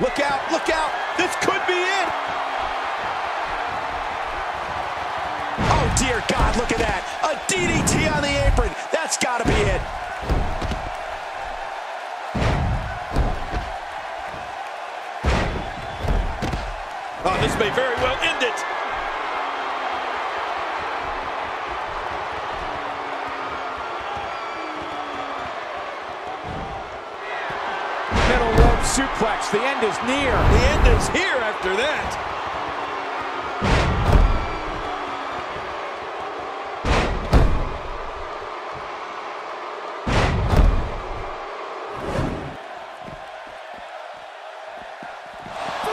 Look out, look out. This could be it. Oh, dear God, look at that. A DDT on the apron. That's got to be it. Oh, this may very well end it. Suplex. The end is near. The end is here after that.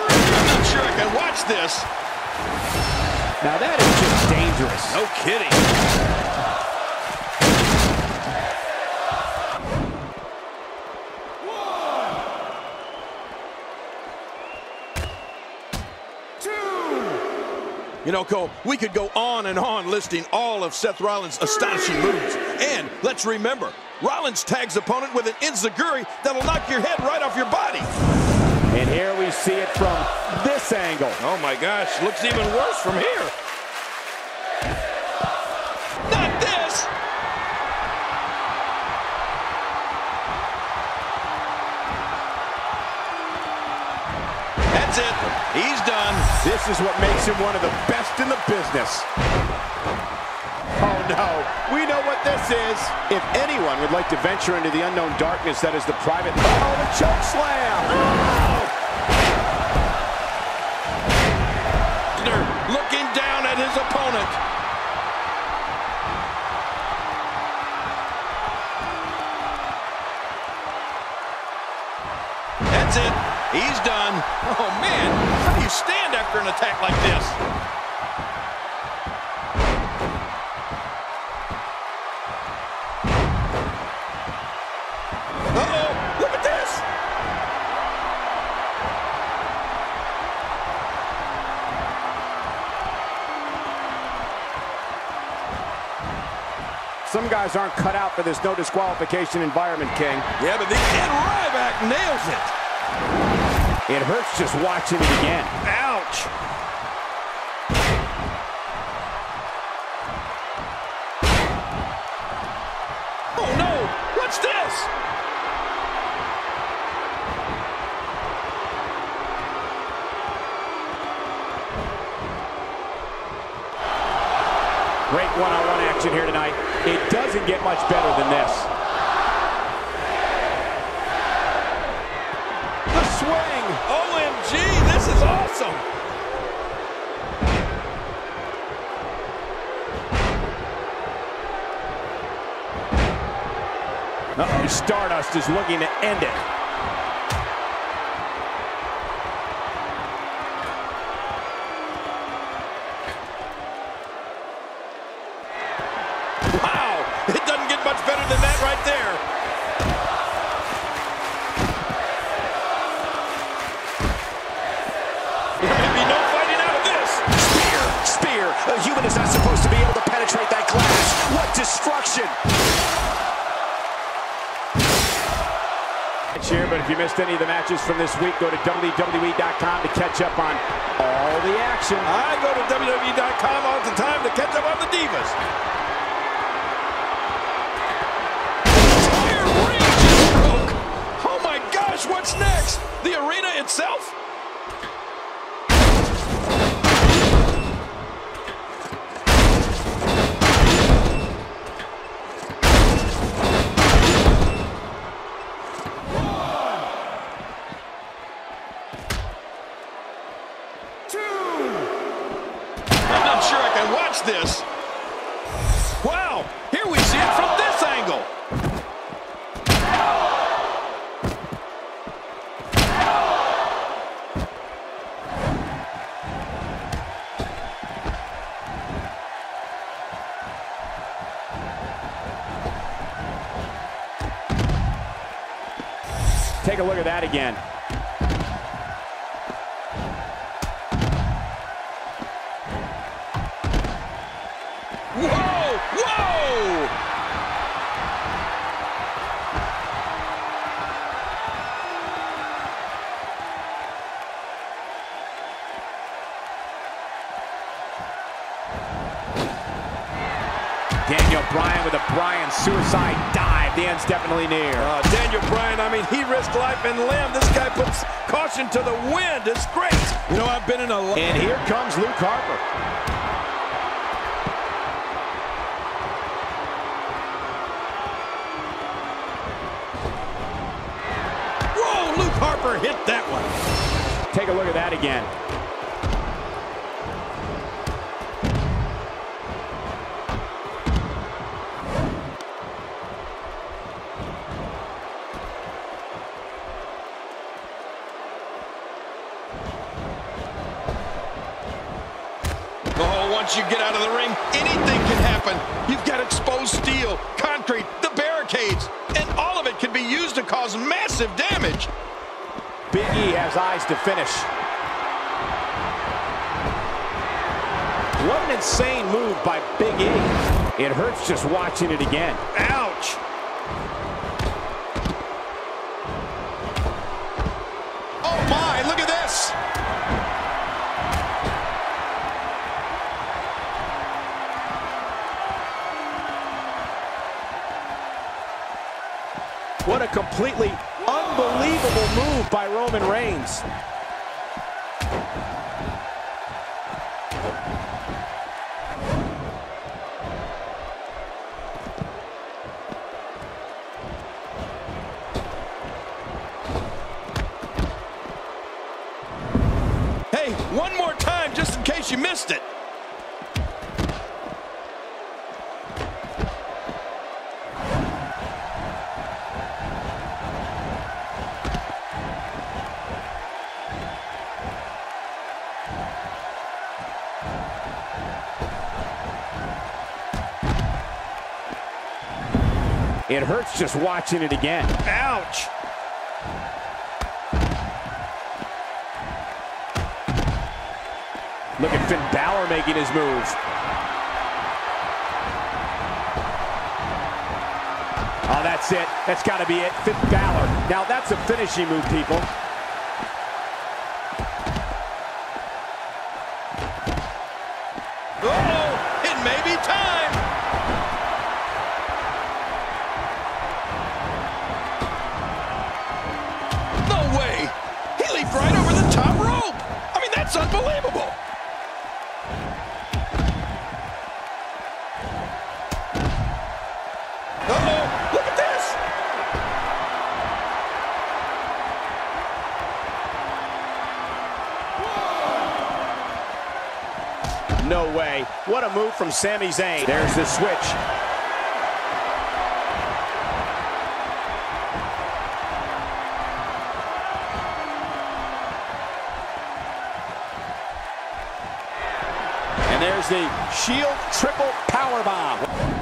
I'm not sure I can watch this. Now that is just dangerous. No kidding. You know, Cole, we could go on and on listing all of Seth Rollins' astonishing moves. And let's remember, Rollins tags opponent with an enziguri that'll knock your head right off your body. And here we see it from this angle. Oh my gosh, looks even worse from here. Not this! That's it. He's done. This is what makes him one of the best in the business. Oh, no. We know what this is. If anyone would like to venture into the unknown darkness, that is the private... Oh, the choke slam! Oh! Looking down at his opponent. That's it. He's done. Oh, man. How do you stand after an attack like this? Uh-oh. Look at this. Some guys aren't cut out for this no disqualification environment, King. Yeah, but the kid Ryback nails it. It hurts just watching it again. Ouch! Oh no! What's this? Great one-on-one action here tonight. It doesn't get much better than this. The swing! OMG, this is awesome. Uh-oh, Stardust is looking to end it. Wow, it doesn't get much better than that right there. A human is not supposed to be able to penetrate that glass. What destruction! But if you missed any of the matches from this week, go to WWE.com to catch up on all the action. I go to WWE.com all the time to catch up on the Divas. Entire ring just broke. Oh my gosh, what's next? The arena itself? Watch this. Wow, here we see it from this angle. Take a look at that again. Daniel Bryan with a Bryan suicide dive. The end's definitely near. Daniel Bryan, I mean, he risked life and limb. This guy puts caution to the wind. It's great. You know, I've been in a... And here comes Luke Harper. Harper hit that one. Take a look at that again. Oh, once you get out of the ring, anything can happen. You've got exposed steel, concrete, the barricades, and all of it can be used to cause massive damage. Big E has eyes to finish. What an insane move by Big E. It hurts just watching it again. Ouch! Oh my, look at this! What a completely unbelievable move by Roman Reigns. Hey, one more time just in case you missed it. It hurts just watching it again. Ouch! Look at Finn Balor making his move. Oh, that's it. That's got to be it. Finn Balor. Now, that's a finishing move, people. Uh-oh! It may be time! Right over the top rope. I mean, that's unbelievable. Uh-oh, look at this. Whoa. No way. What a move from Sami Zayn. There's the switch. There's the Shield triple powerbomb.